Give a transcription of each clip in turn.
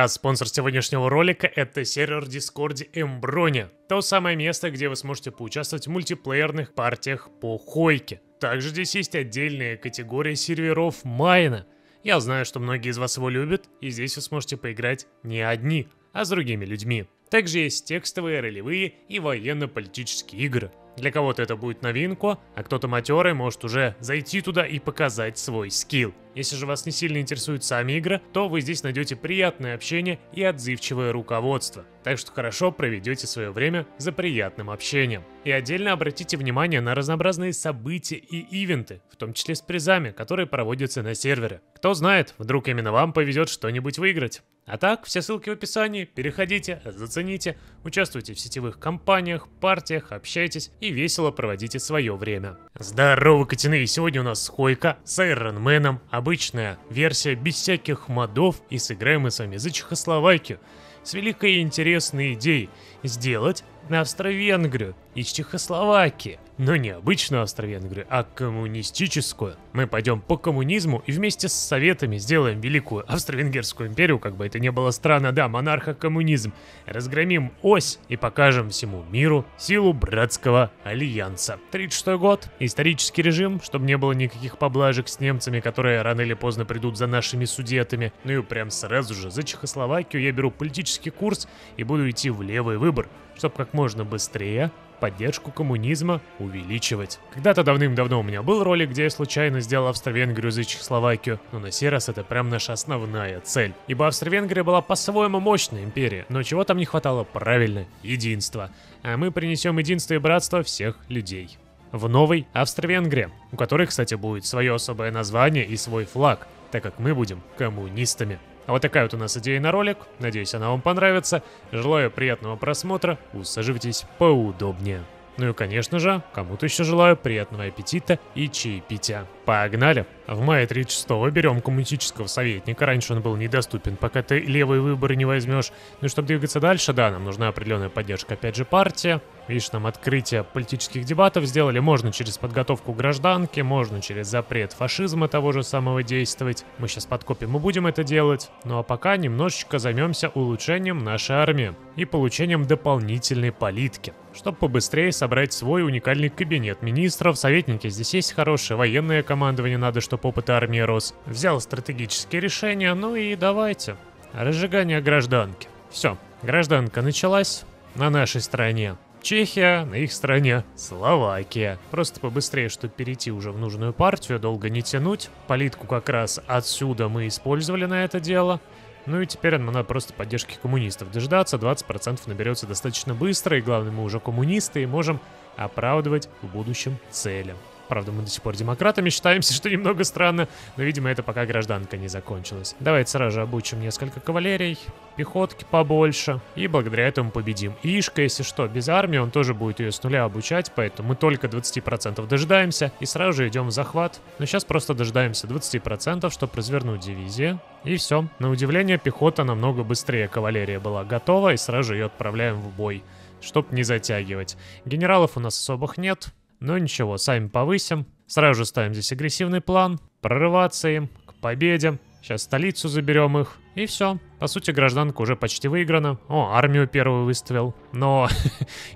А спонсор сегодняшнего ролика — это сервер в Дискорде Embronia. То самое место, где вы сможете поучаствовать в мультиплеерных партиях по Хойке. Также здесь есть отдельная категория серверов Майна. Я знаю, что многие из вас его любят, и здесь вы сможете поиграть не одни, а с другими людьми. Также есть текстовые, ролевые и военно-политические игры. Для кого-то это будет новинку, а кто-то матерый может уже зайти туда и показать свой скилл. Если же вас не сильно интересуют сами игры, то вы здесь найдете приятное общение и отзывчивое руководство. Так что хорошо проведете свое время за приятным общением. И отдельно обратите внимание на разнообразные события и ивенты, в том числе с призами, которые проводятся на сервере. Кто знает, вдруг именно вам повезет что-нибудь выиграть. А так, все ссылки в описании, переходите, зацените, участвуйте в сетевых кампаниях, партиях, общайтесь и весело проводите свое время. Здорово, котины! И сегодня у нас Хойка с Айронменом, обычная версия без всяких модов, и сыграем мы с вами за Чехословакию с великой и интересной идеей сделать Австро-Венгрию из Чехословакии. Но не обычную Австро-Венгрию, а коммунистическую. Мы пойдем по коммунизму и вместе с советами сделаем великую Австро-Венгерскую империю, как бы это ни было странно, да, монархо-коммунизм. Разгромим ось и покажем всему миру силу братского альянса. 36-й год, исторический режим, чтобы не было никаких поблажек с немцами, которые рано или поздно придут за нашими судетами. Ну и прям сразу же за Чехословакию я беру политический курс и буду идти в левый выбор, чтобы как можно быстрее поддержку коммунизма увеличивать. Когда-то давным-давно у меня был ролик, где я случайно сделал Австро-Венгрию за Чехословакию, но на сей раз это прям наша основная цель. Ибо Австро-Венгрия была по-своему мощной империей, но чего там не хватало? Правильно, единства. А мы принесем единство и братство всех людей в новой Австро-Венгрии, у которой, кстати, будет свое особое название и свой флаг, так как мы будем коммунистами. А вот такая вот у нас идея на ролик. Надеюсь, она вам понравится. Желаю приятного просмотра. Усаживайтесь поудобнее. Ну и, конечно же, кому-то еще желаю приятного аппетита и чаепития. Погнали! В мае 36-го берем коммунистического советника. Раньше он был недоступен, пока ты левые выборы не возьмешь. Ну и чтобы двигаться дальше, да, нам нужна определенная поддержка, опять же, партия. Видишь, нам открытие политических дебатов сделали. Можно через подготовку гражданки, можно через запрет фашизма того же самого действовать. Мы сейчас подкопим и будем это делать. Ну а пока немножечко займемся улучшением нашей армии и получением дополнительной политики, чтобы побыстрее собрать свой уникальный кабинет министров. Советники здесь есть хорошие, военное командование надо, чтобы опыт армии рос. Взял стратегические решения, ну и давайте. Разжигание гражданки. Все, гражданка началась на нашей стороне. Чехия, на их стороне Словакия. Просто побыстрее, чтобы перейти уже в нужную партию, долго не тянуть. Политку как раз отсюда мы использовали на это дело. Ну и теперь нам надо просто поддержки коммунистов дождаться. 20% наберется достаточно быстро, и главное, мы уже коммунисты и можем оправдывать в будущем цели. Правда, мы до сих пор демократами считаемся, что немного странно, но, видимо, это пока гражданка не закончилась. Давайте сразу же обучим несколько кавалерий, пехотки побольше, и благодаря этому победим. Ишка, если что, без армии, он тоже будет ее с нуля обучать, поэтому мы только 20% дожидаемся и сразу же идем в захват. Но сейчас просто дожидаемся 20%, чтобы развернуть дивизию, и все. На удивление, пехота намного быстрее кавалерия была готова, и сразу же ее отправляем в бой, чтобы не затягивать. Генералов у нас особых нет. Но ничего, сами повысим. Сразу же ставим здесь агрессивный план. Прорываться им к победе. Сейчас столицу заберем их. И все. По сути, гражданка уже почти выиграна. О, армию первую выставил. Но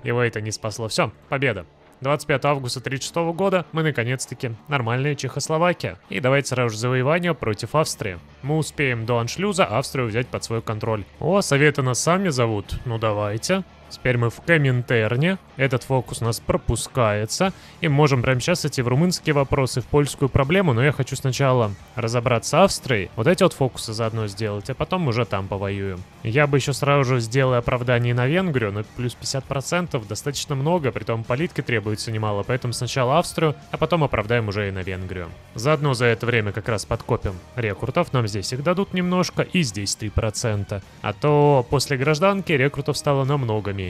его это не спасло. Все, победа. 25 августа 1936 года мы наконец-таки нормальная Чехословакия. И давайте сразу же завоевание против Австрии. Мы успеем до аншлюза Австрию взять под свой контроль. О, советы нас сами зовут. Ну давайте. Теперь мы в Коминтерне. Этот фокус у нас пропускается. И можем прямо сейчас идти в румынские вопросы, в польскую проблему. Но я хочу сначала разобраться с Австрией. Вот эти вот фокусы заодно сделать, а потом уже там повоюем. Я бы еще сразу же сделал оправдание на Венгрию, но плюс 50% достаточно много. Притом политки требуется немало. Поэтому сначала Австрию, а потом оправдаем уже и на Венгрию. Заодно за это время как раз подкопим рекрутов. Нам здесь их дадут немножко. И здесь 3%. А то после гражданки рекрутов стало намного меньше.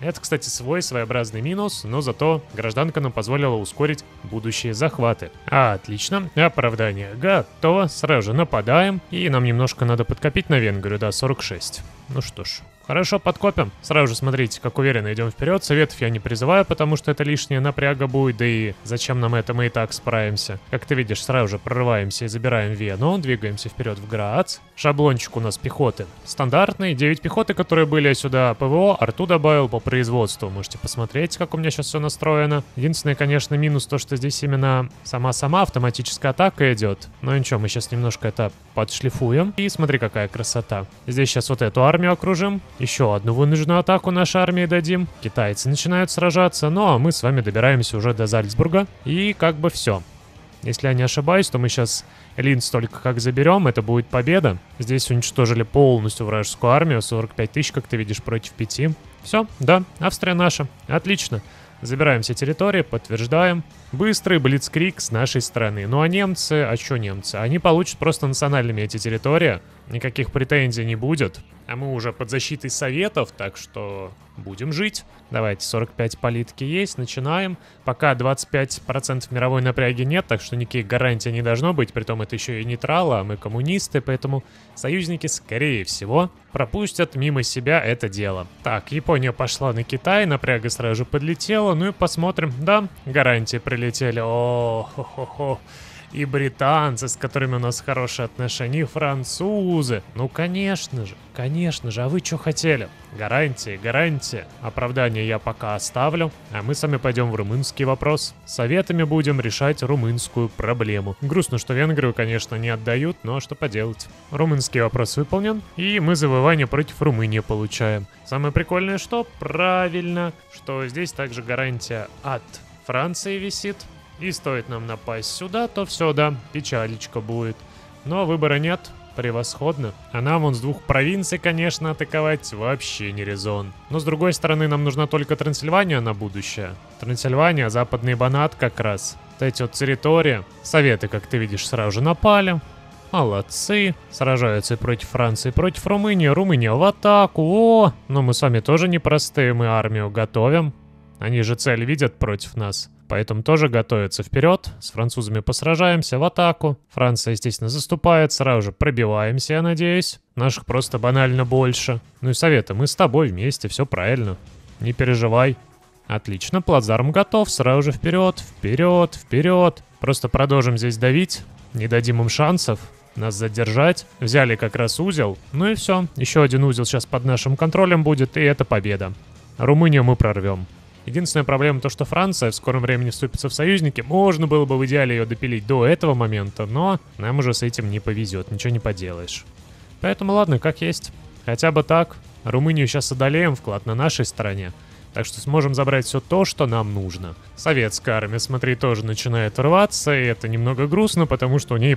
Это, кстати, свой своеобразный минус, но зато гражданка нам позволила ускорить будущие захваты. Отлично, оправдание готово, сразу же нападаем, и нам немножко надо подкопить на Венгрию, да, 46. Ну что ж, Хорошо, подкопим. Сразу же смотрите, как уверенно идем вперед. Советов я не призываю, потому что это лишняя напряга будет. Да и зачем нам это, мы и так справимся. Как ты видишь, сразу же прорываемся и забираем Вену. Двигаемся вперед в Грац. Шаблончик у нас пехоты стандартный. 9 пехоты, которые были сюда ПВО. Арту добавил по производству. Можете посмотреть, как у меня сейчас все настроено. Единственное, конечно, минус то, что здесь именно сама автоматическая атака идет. Но ничего, мы сейчас немножко это подшлифуем. И смотри, какая красота. Здесь сейчас вот эту армию окружим. Еще одну вынужденную атаку нашей армии дадим. Китайцы начинают сражаться. Ну а мы с вами добираемся уже до Зальцбурга. И как бы все. Если я не ошибаюсь, то мы сейчас Линц только как заберем, это будет победа. Здесь уничтожили полностью вражескую армию, 45 тысяч, как ты видишь, против 5. Все, да, Австрия наша, отлично. Забираем все территории, подтверждаем. Быстрый блицкрик с нашей стороны. Ну а немцы, а что немцы? Они получат просто национальными эти территории. Никаких претензий не будет. А мы уже под защитой Советов, так что будем жить. Давайте, 45 политики есть, начинаем. Пока 25% мировой напряги нет, так что никаких гарантий не должно быть. Притом это еще и нейтралы, а мы коммунисты, поэтому союзники, скорее всего, пропустят мимо себя это дело. Так, Япония пошла на Китай, напряга сразу же подлетела. Ну и посмотрим. Да, гарантии прилетели. О-хо-хо-хо. И британцы, с которыми у нас хорошие отношения, и французы. Ну, конечно же, а вы что хотели? Гарантии, гарантии. Оправдание я пока оставлю, а мы с вами пойдем в румынский вопрос. Советами будем решать румынскую проблему. Грустно, что Венгрию, конечно, не отдают, но что поделать. Румынский вопрос выполнен, и мы завоевание против Румынии получаем. Самое прикольное, что правильно, что здесь также гарантия от Франции висит. И стоит нам напасть сюда, то все, да, печалечка будет. Но выбора нет, превосходно. А нам вон с двух провинций, конечно, атаковать вообще не резон. Но с другой стороны, нам нужна только Трансильвания на будущее. Трансильвания, Западный Банат как раз. Вот эти вот территории. Советы, как ты видишь, сразу же напали. Молодцы. Сражаются и против Франции, и против Румынии. Румыния в атаку. О! Но мы с вами тоже непростые, мы армию готовим. Они же цель видят против нас. Поэтому тоже готовятся вперед. С французами посражаемся в атаку. Франция, естественно, заступает. Сразу же пробиваемся, я надеюсь. Наших просто банально больше. Ну и Советы, мы с тобой вместе, все правильно. Не переживай. Отлично, плацдарм готов. Сразу же вперед, вперед, вперед. Просто продолжим здесь давить. Не дадим им шансов нас задержать. Взяли как раз узел. Ну и все. Еще один узел сейчас под нашим контролем будет. И это победа. Румынию мы прорвем. Единственная проблема то, что Франция в скором времени вступится в союзники. Можно было бы в идеале ее допилить до этого момента, но нам уже с этим не повезет, ничего не поделаешь. Поэтому ладно, как есть. Хотя бы так. Румынию сейчас одолеем, вклад на нашей стороне. Так что сможем забрать все то, что нам нужно. Советская армия, смотри, тоже начинает рваться, и это немного грустно, потому что у ней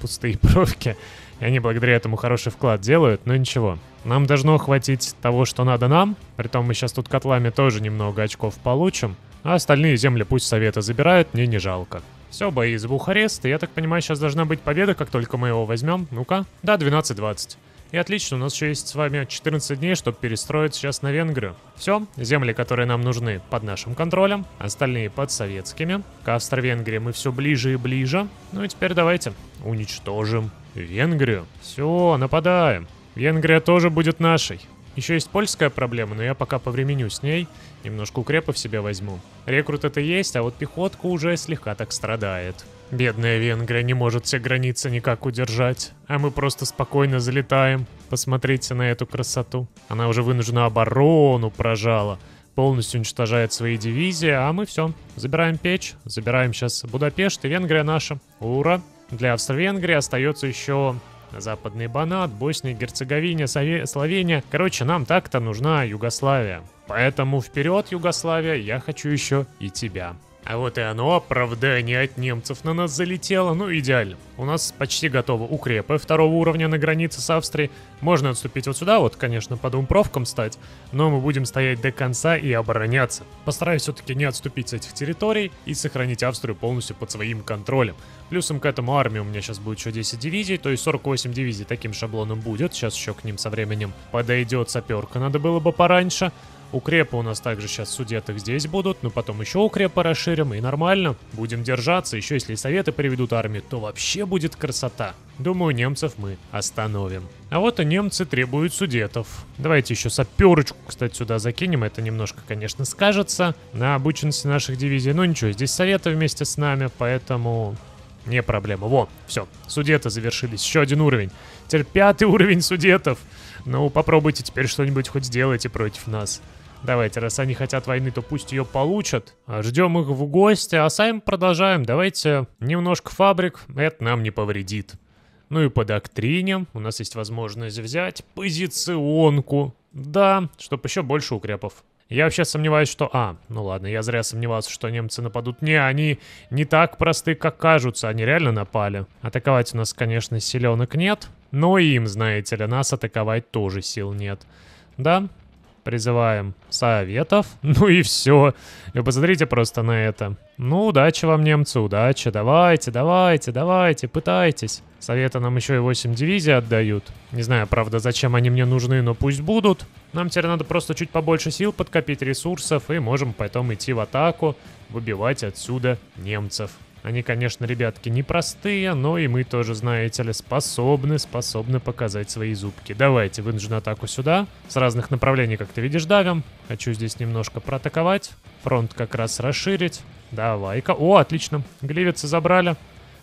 пустые бровки. И они благодаря этому хороший вклад делают, но ничего. Нам должно хватить того, что надо нам. Притом мы сейчас тут котлами тоже немного очков получим. А остальные земли пусть Советы забирают, мне не жалко. Все, бои из Бухареста. Я так понимаю, сейчас должна быть победа, как только мы его возьмем. Ну-ка. Да, 12-20. И отлично, у нас еще есть с вами 14 дней, чтобы перестроить сейчас на Венгрию. Все, земли, которые нам нужны, под нашим контролем. Остальные под советскими. К Австро-Венгрии мы все ближе и ближе. Ну и теперь давайте уничтожим Венгрию. Все, нападаем. Венгрия тоже будет нашей. Еще есть польская проблема, но я пока повременю с ней. Немножко укрепов себе возьму. Рекрут это есть, а вот пехотка уже слегка так страдает. Бедная Венгрия не может все границы никак удержать. А мы просто спокойно залетаем. Посмотрите на эту красоту. Она уже вынуждена оборону прожала. Полностью уничтожает свои дивизии, а мы все. Забираем Печь, забираем сейчас Будапешт и Венгрия наша. Ура! Для Австро-Венгрии остается еще Западный Банат, Босния, Герцеговина, Словения. Короче, нам так-то нужна Югославия. Поэтому вперед, Югославия, я хочу еще и тебя. А вот и оно, оправдание от немцев на нас залетело, ну идеально. У нас почти готовы укрепы второго уровня на границе с Австрией. Можно отступить вот сюда, вот, конечно, по двум провкам стать, но мы будем стоять до конца и обороняться. Постараюсь все-таки не отступить с этих территорий и сохранить Австрию полностью под своим контролем. Плюсом к этому армии у меня сейчас будет еще 10 дивизий, то есть 48 дивизий таким шаблоном будет. Сейчас еще к ним со временем подойдет саперка, надо было бы пораньше. Укрепы у нас также сейчас судетых здесь будут, но потом еще укрепы расширим, и нормально. Будем держаться, еще если советы приведут армию, то вообще будет красота. Думаю, немцев мы остановим. А вот и немцы требуют судетов. Давайте еще саперочку, кстати, сюда закинем. Это немножко, конечно, скажется на обученности наших дивизий. Но ничего, здесь советы вместе с нами, поэтому не проблема. Во, все, судеты завершились. Еще один уровень. Теперь 5-й уровень судетов. Ну, попробуйте теперь что-нибудь хоть сделайте против нас. Давайте, раз они хотят войны, то пусть ее получат. Ждем их в гости, а сами продолжаем. Давайте немножко фабрик, это нам не повредит. Ну и по доктрине у нас есть возможность взять позиционку. Да, чтобы еще больше укрепов. Я вообще сомневаюсь, что... ну ладно, я зря сомневался, что немцы нападут. Не, они не так просты, как кажутся. Они реально напали. Атаковать у нас, конечно, силенок нет. Но им, знаете ли, нас атаковать тоже сил нет. Да, призываем советов. Ну и все. Вы посмотрите просто на это. Ну, удачи вам, немцы, удачи. Давайте, давайте, давайте, пытайтесь. Советы нам еще и 8 дивизий отдают. Не знаю, правда, зачем они мне нужны, но пусть будут. Нам теперь надо просто чуть побольше сил подкопить, ресурсов, и можем потом идти в атаку, выбивать отсюда немцев. Они, конечно, ребятки, непростые, но и мы тоже, знаете ли, способны показать свои зубки. Давайте, вынужден атаку сюда. С разных направлений, как ты видишь, давим. Хочу здесь немножко проатаковать. Фронт как раз расширить. Давай-ка. О, отлично. Гливицы забрали.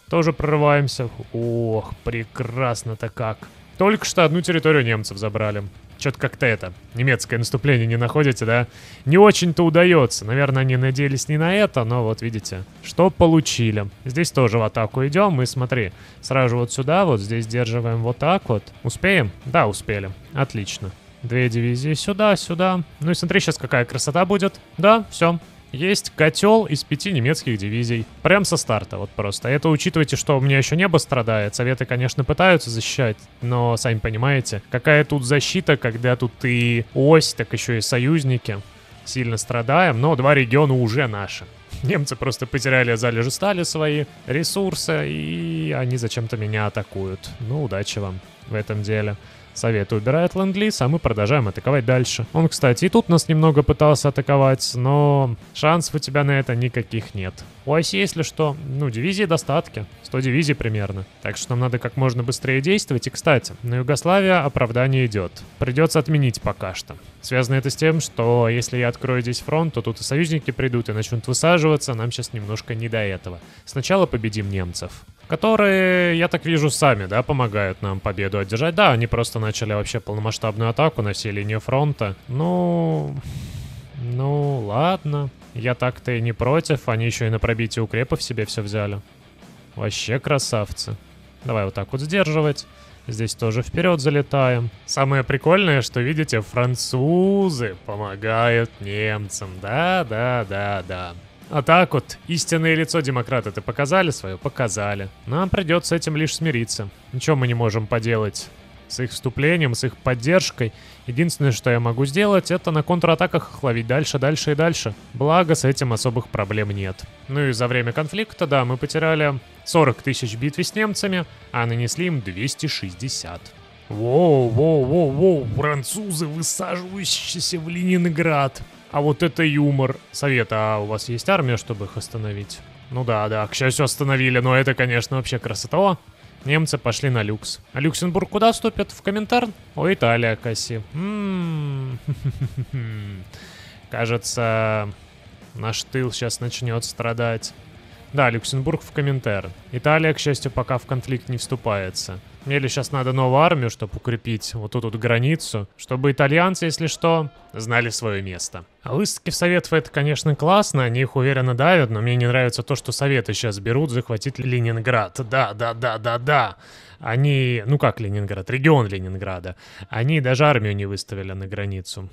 Тоже прорываемся. Ох, прекрасно-то как. Только что одну территорию немцев забрали. Чё-то как-то это, немецкое наступление не находите, да? Не очень-то удается. Наверное, они надеялись не на это, но вот видите, что получили. Здесь тоже в атаку идем, и смотри, сразу вот сюда, вот здесь держиваем вот так вот. Успеем? Да, успели. Отлично. 2 дивизии сюда, сюда. Ну и смотри, сейчас какая красота будет. Да, все. Есть котел из 5 немецких дивизий. Прям со старта, вот просто. Это учитывайте, что у меня еще небо страдает. Советы, конечно, пытаются защищать, но сами понимаете, какая тут защита, когда тут и ось, так еще и союзники. Сильно страдаем, но 2 региона уже наши. Немцы просто потеряли залежи стали свои, ресурсы, и они зачем-то меня атакуют. Ну, удачи вам в этом деле. Советы убирают ленд-лиз, а мы продолжаем атаковать дальше. Он, кстати, и тут нас немного пытался атаковать, но шансов у тебя на это никаких нет. У ОСИ, если что, ну, дивизии достатки. 100 дивизий примерно. Так что нам надо как можно быстрее действовать. И, кстати, на Югославию оправдание идет. Придется отменить пока что. Связано это с тем, что если я открою здесь фронт, то тут и союзники придут и начнут высаживаться. Нам сейчас немножко не до этого. Сначала победим немцев. Которые, я так вижу, сами, да, помогают нам победу одержать. Да, они просто начали вообще полномасштабную атаку на всей линии фронта. Ну, ладно. Я так-то и не против. Они еще и на пробитие укрепов себе все взяли. Вообще красавцы. Давай вот так вот сдерживать. Здесь тоже вперед залетаем. Самое прикольное, что, видите, французы помогают немцам. Да. А так вот, истинное лицо демократа, ты показали свое? Показали. Нам придется с этим лишь смириться. Ничего мы не можем поделать с их вступлением, с их поддержкой. Единственное, что я могу сделать, это на контратаках их ловить дальше. Благо, с этим особых проблем нет. Ну и за время конфликта, да, мы потеряли 40 тысяч в битве с немцами, а нанесли им 260. Воу, французы, высаживающиеся в Ленинград. А вот это юмор. Совет, а у вас есть армия, чтобы их остановить? Ну да, к счастью, остановили, но это, конечно, вообще красота. О, немцы пошли на люкс. А Люксембург куда вступит? В Коминтерн? О, Италия, Касси. Кажется, наш тыл сейчас начнет страдать. Да, Люксембург в Коминтерн. Италия, к счастью, пока в конфликт не вступается. Мне ли сейчас надо новую армию, чтобы укрепить вот тут вот границу, чтобы итальянцы, если что, знали свое место. А выставки в Советов это, конечно, классно, они их уверенно давят, но мне не нравится то, что Советы сейчас берут захватить Ленинград. Да. Они, ну как Ленинград, регион Ленинграда. Они даже армию не выставили на границу.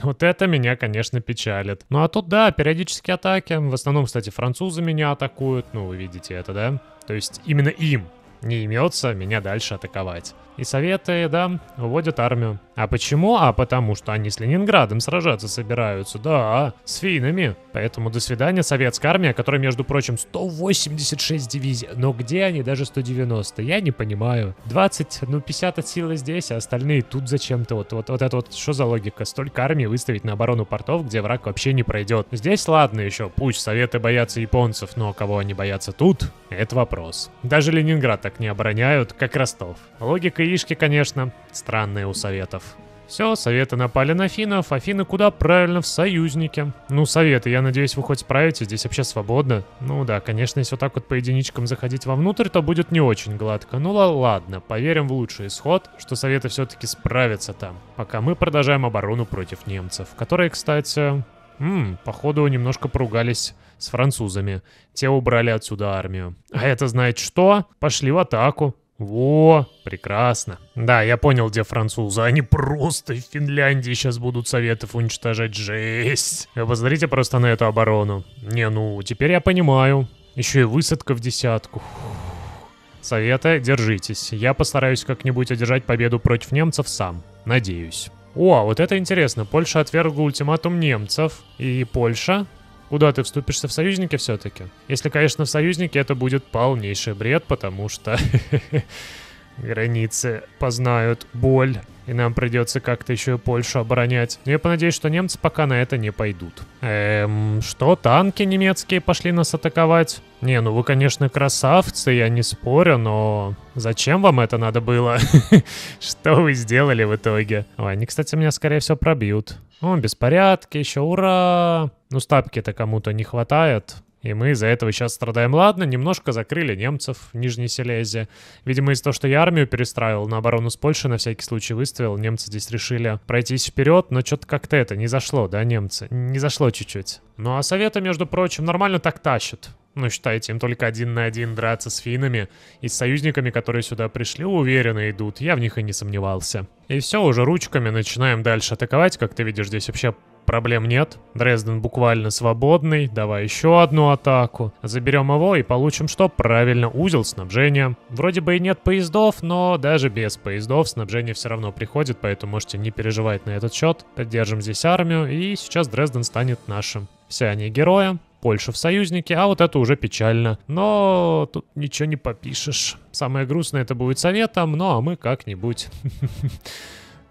Вот это меня, конечно, печалит. Ну а тут, да, периодические атаки. В основном, кстати, французы меня атакуют. Ну, вы видите это, да? То есть именно им не имется меня дальше атаковать. И советы, да, уводят армию. А почему? А потому что они с Ленинградом сражаться собираются, да, с финнами. Поэтому до свидания, советская армия, которая, между прочим, 186 дивизий. Но где они? Даже 190. Я не понимаю. 20, ну 50 от силы здесь, а остальные тут зачем-то. Вот это вот, что за логика? Столько армии выставить на оборону портов, где враг вообще не пройдет. Здесь ладно еще, пусть советы боятся японцев, но кого они боятся тут, это вопрос. Даже Ленинград так не обороняют, как Ростов. Логика Ишки, конечно, странная у советов. Все, советы напали на финнов, а финны куда? Правильно, в союзники. Ну, советы, я надеюсь, вы хоть справитесь, здесь вообще свободно. Ну да, конечно, если вот так вот по единичкам заходить вовнутрь, то будет не очень гладко. Ну ладно, поверим в лучший исход, что советы все-таки справятся там. Пока мы продолжаем оборону против немцев, которые, кстати... походу, немножко поругались с французами. Те убрали отсюда армию. А это знает что? Пошли в атаку. Во, прекрасно. Да, я понял, где французы. Они просто в Финляндии сейчас будут советов уничтожать. Жесть. Вы посмотрите просто на эту оборону. Не, ну, теперь я понимаю. Еще и высадка в десятку. Советы, держитесь. Я постараюсь как-нибудь одержать победу против немцев сам. Надеюсь. О, вот это интересно. Польша отвергла ультиматум немцев. И Польша... Куда ты вступишься в союзники все-таки? Если, конечно, в союзники, это будет полнейший бред, потому что границы познают боль, и нам придется как-то еще и Польшу оборонять. Но я понадеюсь, что немцы пока на это не пойдут. Что, танки немецкие пошли нас атаковать? Не, ну вы, конечно, красавцы, я не спорю, но... Зачем вам это надо было? Что вы сделали в итоге? Ой, они, кстати, меня, скорее всего, пробьют. О, беспорядки еще, ура! Ну, стапки-то кому-то не хватает, и мы из-за этого сейчас страдаем. Ладно, немножко закрыли немцев в Нижней Силезии. Видимо, из-за того, что я армию перестраивал, на оборону с Польшей на всякий случай выставил, немцы здесь решили пройтись вперед, но что-то как-то это не зашло, да, немцы? Не зашло чуть-чуть. Ну, а советы, между прочим, нормально так тащат. Ну, считайте, им только 1 на 1 драться с финнами и с союзниками, которые сюда пришли, уверенно идут. Я в них и не сомневался. И все, уже ручками начинаем дальше атаковать. Как ты видишь, здесь вообще проблем нет. Дрезден буквально свободный. Давай еще одну атаку. Заберем его и получим что? Правильно, узел снабжения. Вроде бы и нет поездов, но даже без поездов снабжение все равно приходит, поэтому можете не переживать на этот счет. Поддержим здесь армию, и сейчас Дрезден станет нашим. Все они герои. Польша в союзнике, а вот это уже печально. Но тут ничего не попишешь. Самое грустное это будет советом, ну а мы как-нибудь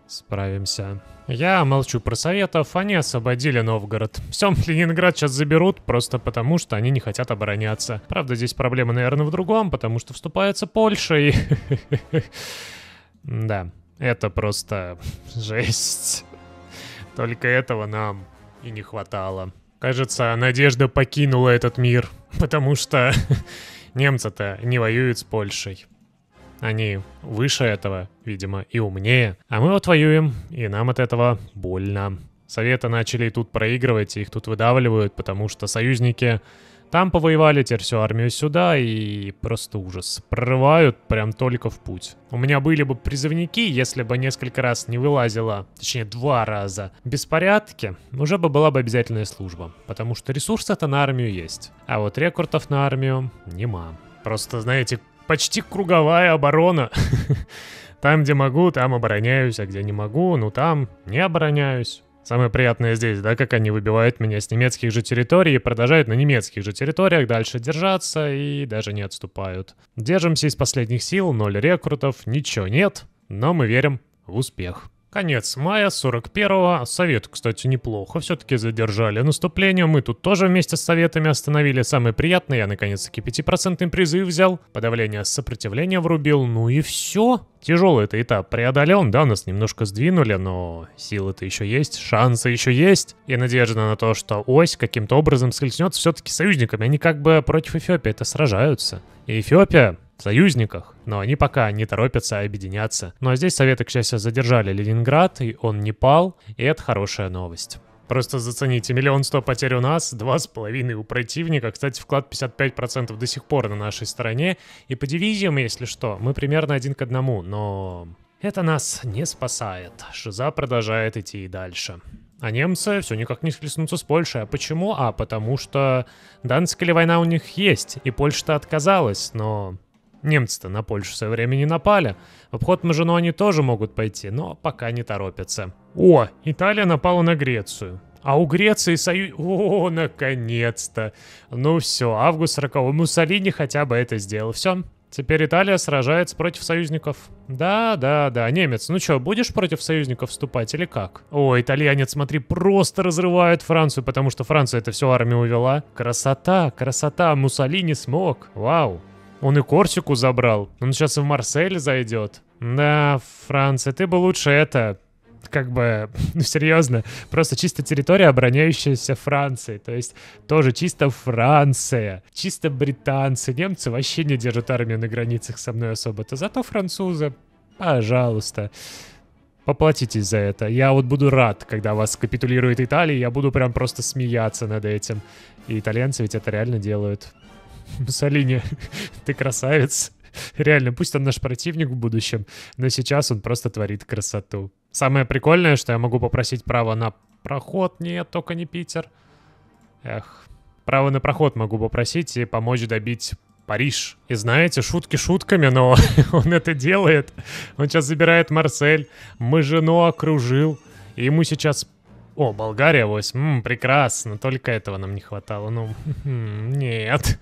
справимся. Я молчу про советов, они освободили Новгород. Все, Ленинград сейчас заберут, просто потому что они не хотят обороняться. Правда, здесь проблема, наверное, в другом, потому что вступается Польша и... Да, это просто жесть. Только этого нам и не хватало. Кажется, надежда покинула этот мир, потому что немцы-то не воюют с Польшей. Они выше этого, видимо, и умнее. А мы вот воюем, и нам от этого больно. Советы начали и тут проигрывать, и их тут выдавливают, потому что союзники там повоевали, теперь всю армию сюда, и просто ужас. Прорывают прям только в путь. У меня были бы призывники, если бы несколько раз не вылазило, точнее 2 раза, беспорядки, уже бы была бы обязательная служба. Потому что ресурсы-то на армию есть, а вот рекордов на армию нема. Просто, знаете, почти круговая оборона. Там, где могу, там обороняюсь, а где не могу, ну там не обороняюсь. Самое приятное здесь, да, как они выбивают меня с немецких же территорий и продолжают на немецких же территориях дальше держаться и даже не отступают. Держимся из последних сил, 0 рекрутов, ничего нет, но мы верим в успех. Конец мая 41-го. Совет, кстати, неплохо все-таки задержали наступление. Мы тут тоже вместе с советами остановили. Самое приятное, я наконец-таки 5% призыв взял. Подавление сопротивления врубил. Ну и все. Тяжелый это этап преодолен. Да, нас немножко сдвинули, но силы-то еще есть, шансы еще есть. И надежда на то, что ось каким-то образом скользнется все-таки союзниками. Они как бы против Эфиопии-то сражаются. И Эфиопия... в союзниках, но они пока не торопятся объединяться. Ну а здесь советы, к счастью, задержали Ленинград, и он не пал, и это хорошая новость. Просто зацените, 1 100 000 потерь у нас, 2,5 у противника. Кстати, вклад 55% до сих пор на нашей стороне. И по дивизиям, если что, мы примерно 1 к 1, но это нас не спасает. Шиза продолжает идти и дальше. А немцы все никак не схлестнутся с Польшей. А почему? А потому что Данская война у них есть, и Польша-то отказалась, но... Немцы-то на Польшу в свое время не напали. В обход Мажино они тоже могут пойти, но пока не торопятся. О, Италия напала на Грецию. А у Греции союз... О, наконец-то! Ну все, август 40-го. Муссолини хотя бы это сделал. Все. Теперь Италия сражается против союзников. Да, немец. Ну что, будешь против союзников вступать или как? О, итальянец, смотри, просто разрывает Францию, потому что Франция это всю армию увела. Красота, красота, Муссолини смог. Вау. Он и Корсику забрал. Он сейчас и в Марсель зайдет. Да, Франция, ты бы лучше это... Как бы, ну серьезно, просто чисто территория, обороняющаяся Францией. То есть тоже чисто Франция, чисто британцы. Немцы вообще не держат армию на границах со мной особо-то. Зато французы, пожалуйста, поплатитесь за это. Я вот буду рад, когда вас капитулирует Италия. Я буду прям просто смеяться над этим. И итальянцы ведь это реально делают. Муссолини, ты красавец. Реально, пусть он наш противник в будущем, но сейчас он просто творит красоту. Самое прикольное, что я могу попросить право на проход. Нет, только не Питер. Эх. Право на проход могу попросить и помочь добить Париж. И знаете, шутки шутками, но он это делает. Он сейчас забирает Марсель. Мажино окружил. И ему сейчас... О, Болгария 8. Прекрасно. Только этого нам не хватало. Ну, нет...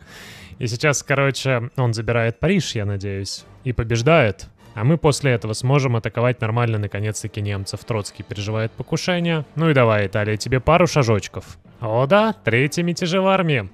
И сейчас, короче, он забирает Париж, я надеюсь, и побеждает. А мы после этого сможем атаковать нормально, наконец-таки, немцев. Троцкий переживает покушение. Ну и давай, Италия, тебе пару шажочков. О да, третий мятеж в армии.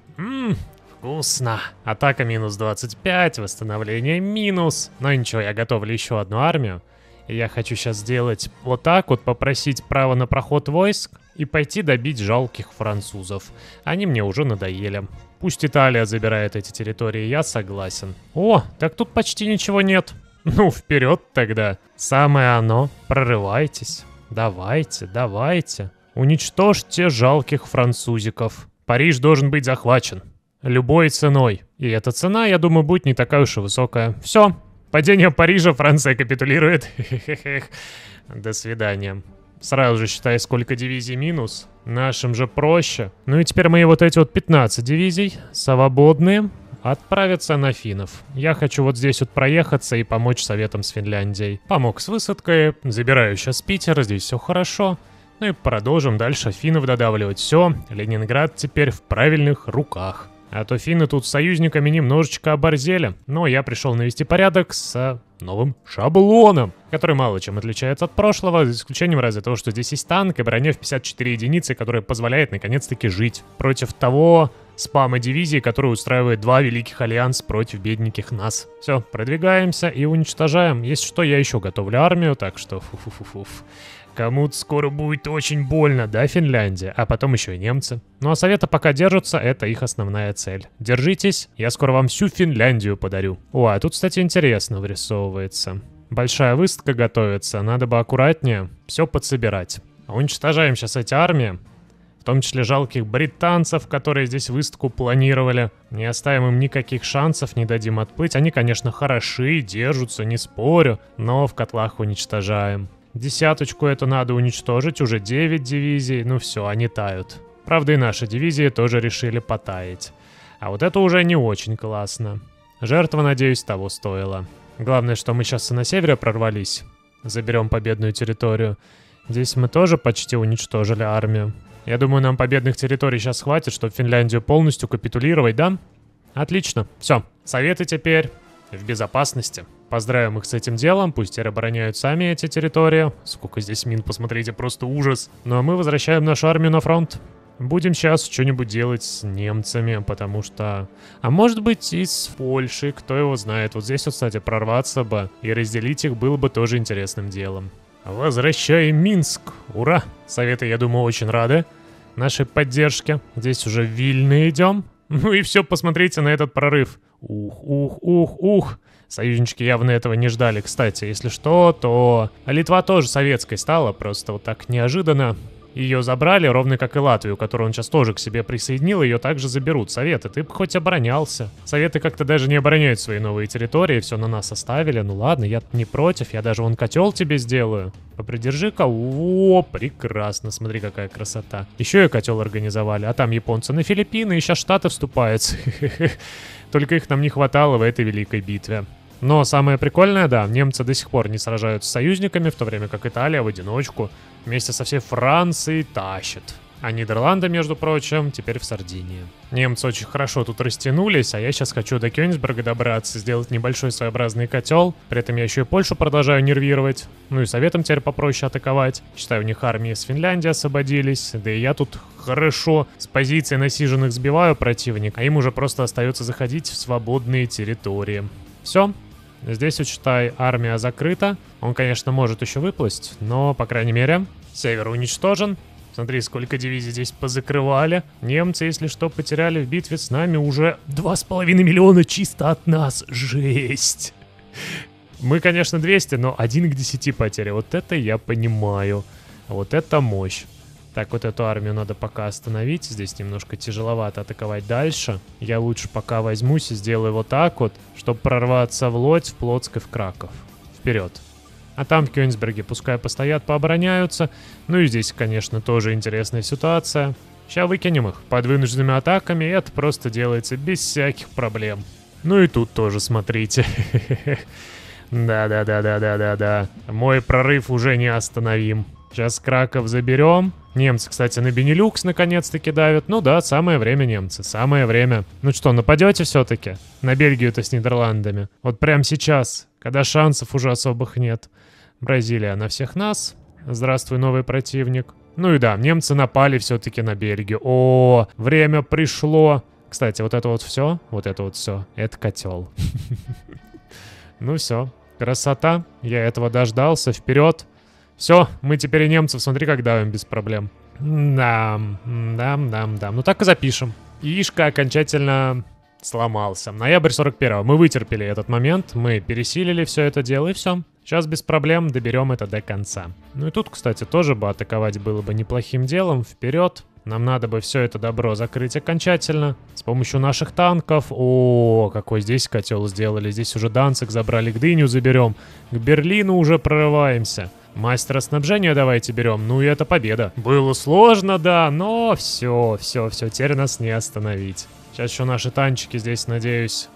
Вкусно. Атака минус 25, восстановление минус. Но ничего, я готовлю еще одну армию. И я хочу сейчас сделать вот так вот, попросить право на проход войск и пойти добить жалких французов. Они мне уже надоели. Пусть Италия забирает эти территории, я согласен. О, так тут почти ничего нет. Ну, вперед тогда. Самое оно. Прорывайтесь. Давайте, давайте. Уничтожьте жалких французиков. Париж должен быть захвачен. Любой ценой. И эта цена, я думаю, будет не такая уж и высокая. Все. Падение Парижа, Франция капитулирует. До свидания. Сразу же считай, сколько дивизий минус. Нашим же проще. Ну и теперь мои вот эти вот 15 дивизий, свободные, отправятся на финнов. Я хочу вот здесь вот проехаться и помочь советам с Финляндией. Помог с высадкой, забираю сейчас Питер, здесь все хорошо. Ну и продолжим дальше финнов додавливать. Все, Ленинград теперь в правильных руках. А то финны тут с союзниками немножечко оборзели. Но я пришел навести порядок с новым шаблоном, который мало чем отличается от прошлого, за исключением разве того, что здесь есть танк и броня в 54 единицы, которая позволяет наконец-таки жить против того спама дивизии, который устраивает два великих альянс против бедненьких нас. Все, продвигаемся и уничтожаем. Если что, я еще готовлю армию, так что фу-фу-фу-фу. Кому-то скоро будет очень больно, да, Финляндия? А потом еще и немцы. Ну а советы пока держатся, это их основная цель. Держитесь, я скоро вам всю Финляндию подарю. О, а тут, кстати, интересно вырисовывается. Большая выставка готовится, надо бы аккуратнее все подсобирать. Уничтожаем сейчас эти армии, в том числе жалких британцев, которые здесь выставку планировали. Не оставим им никаких шансов, не дадим отплыть. Они, конечно, хороши, держатся, не спорю, но в котлах уничтожаем. Десяточку эту надо уничтожить, уже 9 дивизий, ну все, они тают. Правда, и наши дивизии тоже решили потаять. А вот это уже не очень классно. Жертва, надеюсь, того стоила. Главное, что мы сейчас и на севере прорвались. Заберем победную территорию. Здесь мы тоже почти уничтожили армию. Я думаю, нам победных территорий сейчас хватит, чтобы Финляндию полностью капитулировать, да? Отлично, все, советы теперь в безопасности. Поздравим их с этим делом, пусть теперь обороняют сами эти территории. Сколько здесь мин, посмотрите, просто ужас. Ну а мы возвращаем нашу армию на фронт. Будем сейчас что-нибудь делать с немцами, потому что... А может быть и с Польшей, кто его знает. Вот здесь вот, кстати, прорваться бы и разделить их было бы тоже интересным делом. Возвращаем Минск, ура! Советы, я думаю, очень рады нашей поддержке. Здесь уже в Вильны идем. Ну и все, посмотрите на этот прорыв. Ух. Союзнички явно этого не ждали. Кстати, если что, то Литва тоже советской стала, просто вот так неожиданно. Ее забрали, ровно как и Латвию, которую он сейчас тоже к себе присоединил, ее также заберут. Советы, ты бы хоть оборонялся. Советы как-то даже не обороняют свои новые территории, все на нас оставили. Ну ладно, я не против, я даже вон котел тебе сделаю. Попридержи-ка. О, прекрасно, смотри, какая красота. Еще и котел организовали, а там японцы на Филиппины, и сейчас Штаты вступают. Только их нам не хватало в этой великой битве. Но самое прикольное, да, немцы до сих пор не сражаются с союзниками, в то время как Италия в одиночку вместе со всей Францией тащит. А Нидерланды, между прочим, теперь в Сардинии. Немцы очень хорошо тут растянулись, а я сейчас хочу до Кёнигсберга добраться, сделать небольшой своеобразный котел. При этом я еще и Польшу продолжаю нервировать. Ну и советом теперь попроще атаковать. Считаю, у них армии с Финляндии освободились. Да и я тут хорошо с позиции насиженных сбиваю противника, а им уже просто остается заходить в свободные территории. Все. Здесь, учитай, армия закрыта. Он, конечно, может еще выплыть, но, по крайней мере, север уничтожен. Смотри, сколько дивизий здесь позакрывали. Немцы, если что, потеряли в битве с нами уже 2,5 миллиона чисто от нас. Жесть. Мы, конечно, 200, но 1 к 10 потери. Вот это я понимаю. Вот это мощь. Так, вот эту армию надо пока остановить. Здесь немножко тяжеловато атаковать дальше. Я лучше пока возьмусь и сделаю вот так вот, чтобы прорваться в Лодь, в Плотск и в Краков. Вперед. А там в Кёнигсберге пускай постоят, пообороняются. Ну и здесь, конечно, тоже интересная ситуация. Сейчас выкинем их под вынужденными атаками. Это просто делается без всяких проблем. Ну и тут тоже смотрите. Да-да-да-да-да-да-да. Мой прорыв уже не остановим. Сейчас Краков заберем. Немцы, кстати, на Бенилюкс наконец-таки давят. Ну да, самое время, немцы, самое время. Ну что, нападете все-таки? На Бельгию-то с Нидерландами. Вот прямо сейчас, когда шансов уже особых нет. Бразилия на всех нас. Здравствуй, новый противник. Ну и да, немцы напали все-таки на Бельгию. О, время пришло. Кстати, вот это вот все. Это котел. Ну все, красота. Я этого дождался. Вперед. Все, мы теперь и немцев, смотри, как давим без проблем. Ну так и запишем. Яишко окончательно сломался. Ноябрь 41-го. Мы вытерпели этот момент, мы пересилили все это дело, и все. Сейчас без проблем доберем это до конца. Ну и тут, кстати, тоже бы атаковать было бы неплохим делом. Вперед. Нам надо бы все это добро закрыть окончательно. С помощью наших танков. О, какой здесь котел сделали. Здесь уже Данцик забрали, Гдыню заберем. К Берлину уже прорываемся. Мастера снабжения давайте берем. Ну и это победа. Было сложно, да, но все. Теперь нас не остановить. Сейчас еще наши танчики здесь, надеюсь,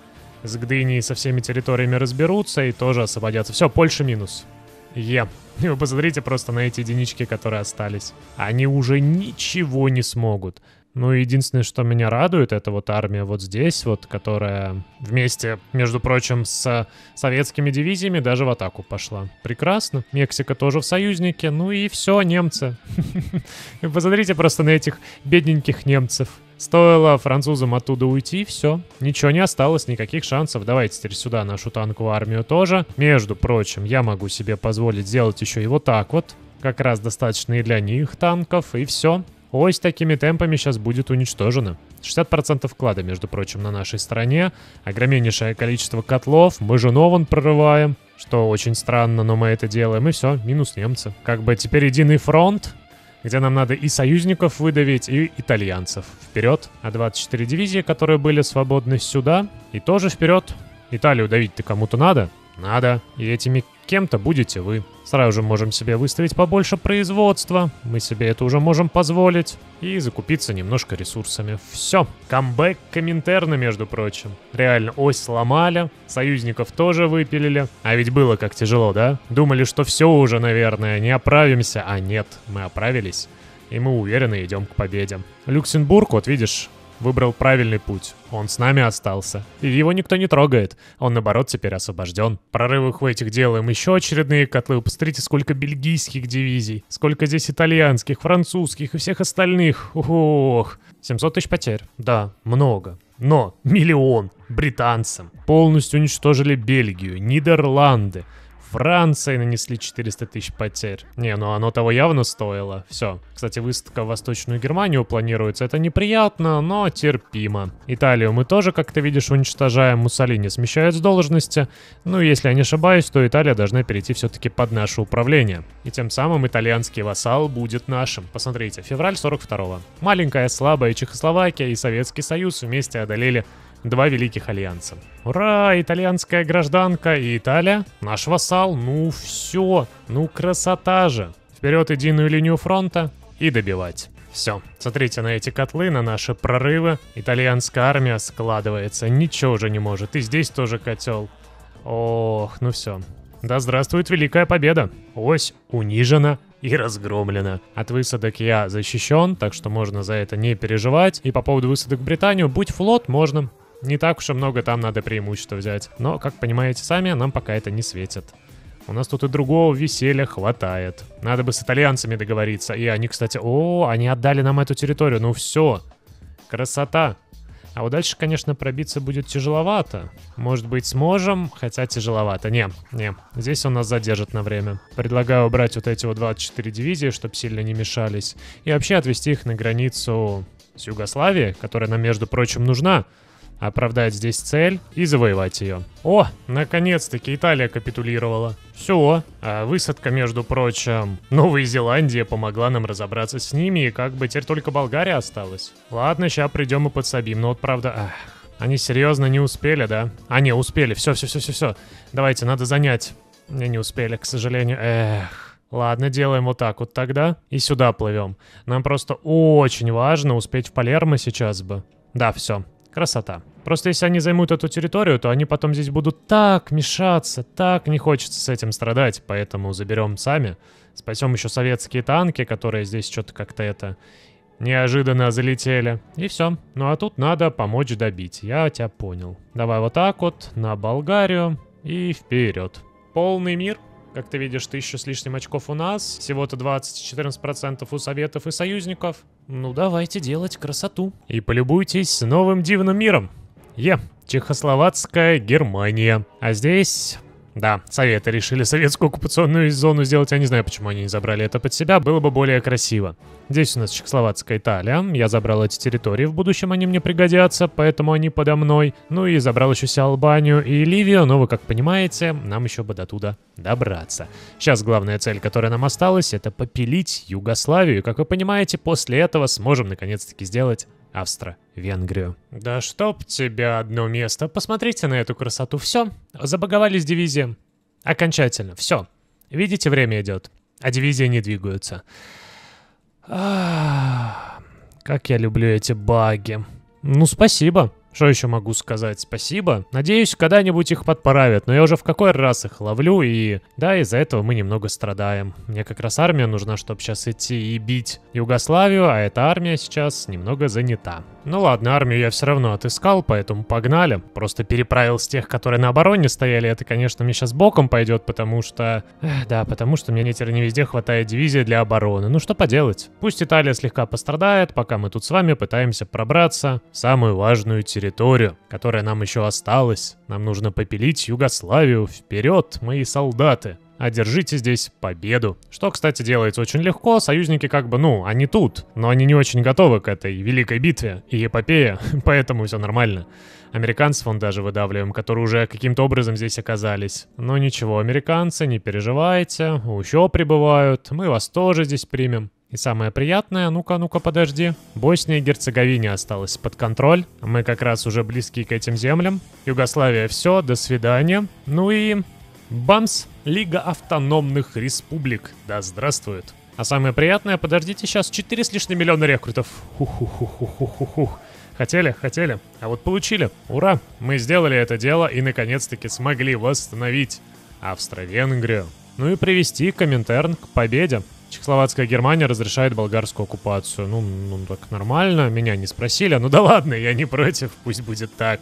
с Гдыней со всеми территориями разберутся и тоже освободятся. Все, Польша минус. Вы посмотрите просто на эти единички, которые остались. Они уже ничего не смогут. Ну, единственное, что меня радует, это вот армия вот здесь, вот, которая вместе, между прочим, с советскими дивизиями даже в атаку пошла. Прекрасно. Мексика тоже в союзнике. Ну и все, немцы. Посмотрите просто на этих бедненьких немцев. Стоило французам оттуда уйти, все. Ничего не осталось, никаких шансов. Давайте теперь сюда нашу танковую армию тоже. Между прочим, я могу себе позволить сделать еще и вот так вот. Как раз достаточно и для них танков, и все. Ось такими темпами сейчас будет уничтожена. 60% вклада, между прочим, на нашей стороне. Огромнейшее количество котлов. Мы же Нован прорываем. Что очень странно, но мы это делаем. И все, минус немцы. Как бы теперь единый фронт, где нам надо и союзников выдавить, и итальянцев. Вперед. А 24 дивизии, которые были свободны, сюда. И тоже вперед. Италию давить-то кому-то надо? Надо. И этими кем-то будете вы. Сразу же можем себе выставить побольше производства. Мы себе это уже можем позволить. И закупиться немножко ресурсами. Все. Камбэк Коминтерна, между прочим. Реально, ось сломали. Союзников тоже выпилили. А ведь было как тяжело, да? Думали, что все уже, наверное, не оправимся. А нет, мы оправились. И мы уверенно идем к победе. Люксембург, вот видишь, выбрал правильный путь. Он с нами остался. И его никто не трогает. Он, наоборот, теперь освобожден. Прорывы в этих делаем еще очередные котлы. Вы посмотрите, сколько бельгийских дивизий. Сколько здесь итальянских, французских и всех остальных. Ох, 700 тысяч потерь. Да, много. Но миллион британцам. Полностью уничтожили Бельгию, Нидерланды, Франции нанесли 400 тысяч потерь. Не, ну оно того явно стоило. Все. Кстати, выставка в Восточную Германию планируется. Это неприятно, но терпимо. Италию мы тоже, как ты видишь, уничтожаем. Муссолини смещают с должности. Ну, если я не ошибаюсь, то Италия должна перейти все-таки под наше управление. И тем самым итальянский вассал будет нашим. Посмотрите, февраль 42-го. Маленькая, слабая Чехословакия и Советский Союз вместе одолели два великих альянса. Ура, итальянская гражданка и Италия, наш вассал, ну все, ну красота же. Вперед единую линию фронта и добивать. Все, смотрите на эти котлы, на наши прорывы. Итальянская армия складывается, ничего уже не может. И здесь тоже котел. Ох, ну все. Да здравствует Великая Победа. Ось унижена и разгромлена. От высадок я защищен, так что можно за это не переживать. И по поводу высадок в Британию, будь флот, можно. Не так уж и много там надо преимущества взять. Но, как понимаете сами, нам пока это не светит. У нас тут и другого веселья хватает. Надо бы с итальянцами договориться. И они, кстати... О, они отдали нам эту территорию. Ну все. Красота. А вот дальше, конечно, пробиться будет тяжеловато. Может быть, сможем, хотя тяжеловато. Не. Здесь он нас задержит на время. Предлагаю убрать вот эти вот 24 дивизии, чтобы сильно не мешались. И вообще отвести их на границу с Югославией, которая нам, между прочим, нужна. Оправдать здесь цель и завоевать ее. О, наконец-таки Италия капитулировала. Все. А высадка, между прочим, Новой Зеландии помогла нам разобраться с ними, и как бы теперь только Болгария осталась. Ладно, сейчас придем и подсобим, но вот правда... Ах, они серьезно не успели, да? А не, успели, все. Давайте, надо занять. Не успели, к сожалению. Эх. Ладно, делаем вот так вот тогда и сюда плывем. Нам просто очень важно успеть в Палермо сейчас бы. Да, все. Красота. Просто если они займут эту территорию, то они потом здесь будут так мешаться, так не хочется с этим страдать, поэтому заберем сами. Спасем еще советские танки, которые здесь что-то как-то это неожиданно залетели. И все. Ну а тут надо помочь добить. Я тебя понял. Давай вот так вот на Болгарию и вперед. Полный мир. Как ты видишь, 1000 с лишним очков у нас, всего-то 20-14% у советов и союзников. Ну давайте делать красоту. И полюбуйтесь новым дивным миром. Чехословацкая Германия. А здесь... Да, советы решили советскую оккупационную зону сделать. Я не знаю, почему они не забрали это под себя. Было бы более красиво. Здесь у нас Чехословацкая Италия. Я забрал эти территории. В будущем они мне пригодятся, поэтому они подо мной. Ну и забрал еще себе Албанию и Ливию. Но вы как понимаете, нам еще бы до туда добраться. Сейчас главная цель, которая нам осталась, это попилить Югославию. И, как вы понимаете, после этого сможем наконец-таки сделать... Австро-Венгрию. Да чтоб тебя одно место. Посмотрите на эту красоту. Все. Забаговались дивизии. Окончательно. Все. Видите, время идет. А дивизии не двигаются. Как я люблю эти баги. Ну, спасибо. Что еще могу сказать? Спасибо. Надеюсь, когда-нибудь их подправят. Но я уже в какой раз их ловлю. И да, из-за этого мы немного страдаем. Мне как раз армия нужна, чтобы сейчас идти и бить Югославию. А эта армия сейчас немного занята. Ну ладно, армию я все равно отыскал, поэтому погнали. Просто переправил с тех, которые на обороне стояли. Это, конечно, мне сейчас боком пойдет, потому что... Да, потому что мне теперь не везде хватает дивизии для обороны. Ну что поделать? Пусть Италия слегка пострадает, пока мы тут с вами пытаемся пробраться в самую важную территорию, которая нам еще осталась. Нам нужно попилить Югославию. Вперед, мои солдаты! Одержите здесь победу. Что, кстати, делается очень легко. Союзники как бы, ну, они тут, но они не очень готовы к этой великой битве и эпопее, поэтому все нормально. Американцев вон даже выдавливаем, которые уже каким-то образом здесь оказались. Но ничего, американцы, не переживайте, еще прибывают, мы вас тоже здесь примем. И самое приятное, ну-ка, подожди. Босния и Герцеговина осталась под контроль. Мы как раз уже близки к этим землям. Югославия, все, до свидания. Ну и... Бамс! Лига автономных республик. Да здравствует. А самое приятное, подождите, сейчас 4 с лишним миллиона рекрутов. Ху-ху-ху-ху-ху-ху-ху. Хотели, а вот получили. Ура! Мы сделали это дело и наконец-таки смогли восстановить Австро-Венгрию. Ну и привести Коминтерн к победе. Чехословацкая Германия разрешает болгарскую оккупацию. Ну так нормально, меня не спросили. Ну да ладно, я не против, пусть будет так.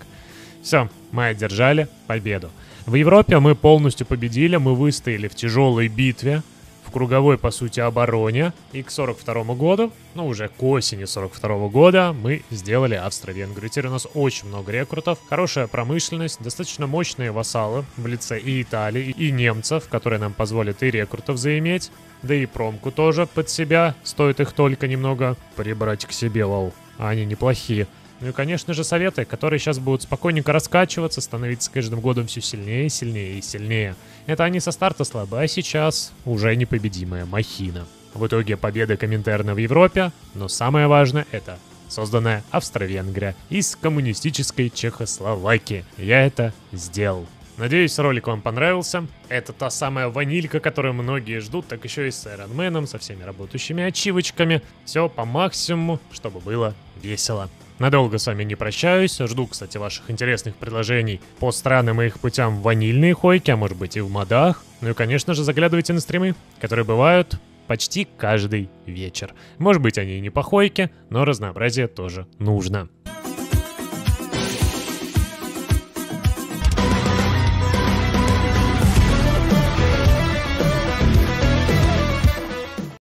Все, мы одержали победу. В Европе мы полностью победили, мы выстояли в тяжелой битве, в круговой, по сути, обороне. И к 42-му году, ну уже к осени 42-го года, мы сделали Австро-Венгрию. Теперь у нас очень много рекрутов, хорошая промышленность, достаточно мощные вассалы в лице и Италии, и немцев, которые нам позволят и рекрутов заиметь, да и промку тоже под себя. Стоит их только немного прибрать к себе, лол. А они неплохие. Ну и, конечно же, советы, которые сейчас будут спокойненько раскачиваться, становиться с каждым годом все сильнее, сильнее и сильнее. Это они со старта слабы, а сейчас уже непобедимая махина. В итоге победа Коминтерна в Европе, но самое важное — это созданная Австро-Венгрия из коммунистической Чехословакии. Я это сделал. Надеюсь, ролик вам понравился. Это та самая ванилька, которую многие ждут, так еще и с Айронменом, со всеми работающими ачивочками. Все по максимуму, чтобы было весело. Надолго с вами не прощаюсь. Жду, кстати, ваших интересных предложений по странам и их путям в ванильные хойки, а может быть и в модах. Ну и, конечно же, заглядывайте на стримы, которые бывают почти каждый вечер. Может быть, они и не по хойке, но разнообразие тоже нужно.